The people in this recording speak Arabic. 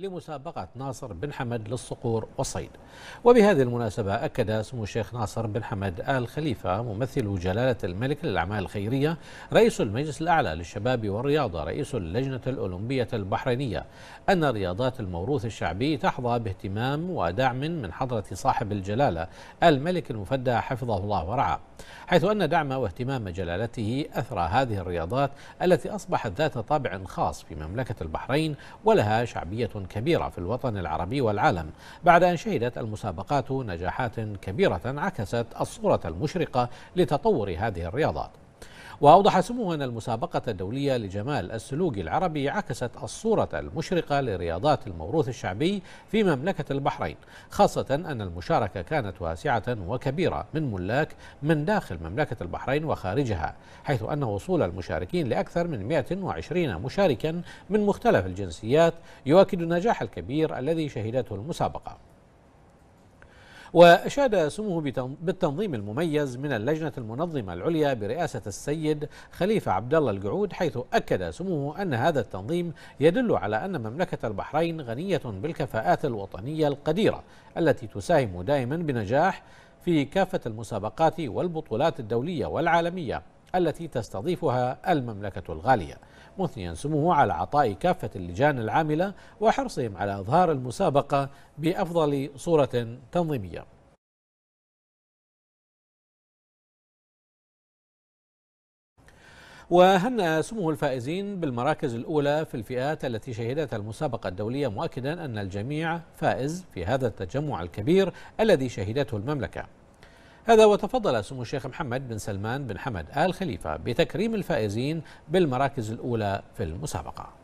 لمسابقة ناصر بن حمد للصقور والصيد. وبهذه المناسبة أكد سمو الشيخ ناصر بن حمد آل خليفة ممثل جلالة الملك للأعمال الخيرية، رئيس المجلس الأعلى للشباب والرياضة، رئيس اللجنة الأولمبية البحرينية، أن رياضات الموروث الشعبي تحظى باهتمام ودعم من حضرة صاحب الجلالة الملك المفدى حفظه الله ورعاه، حيث أن دعم واهتمام جلالته أثر هذه الرياضات التي أصبحت ذات طابع خاص في مملكة البحرين ولها شعبية كبيرة في الوطن العربي والعالم، بعد أن شهدت المسابقات نجاحات كبيرة عكست الصورة المشرقة لتطور هذه الرياضات. وأوضح سموه أن المسابقة الدولية لجمال السلوقي العربي عكست الصورة المشرقة لرياضات الموروث الشعبي في مملكة البحرين، خاصة أن المشاركة كانت واسعة وكبيرة من ملاك من داخل مملكة البحرين وخارجها، حيث أن وصول المشاركين لأكثر من 120 مشاركا من مختلف الجنسيات يؤكد النجاح الكبير الذي شهدته المسابقة. وأشاد سموه بالتنظيم المميز من اللجنة المنظمة العليا برئاسة السيد خليفة عبدالله القعود، حيث أكد سموه أن هذا التنظيم يدل على أن مملكة البحرين غنية بالكفاءات الوطنية القديرة التي تساهم دائما بنجاح في كافة المسابقات والبطولات الدولية والعالمية التي تستضيفها المملكة الغالية، مثنيا سموه على عطاء كافة اللجان العاملة وحرصهم على إظهار المسابقة بأفضل صورة تنظيمية. وهنأ سمو الفائزين بالمراكز الأولى في الفئات التي شهدتها المسابقة الدولية، مؤكدا أن الجميع فائز في هذا التجمع الكبير الذي شهدته المملكة. هذا وتفضل سمو الشيخ محمد بن سلمان بن حمد آل خليفة بتكريم الفائزين بالمراكز الأولى في المسابقة.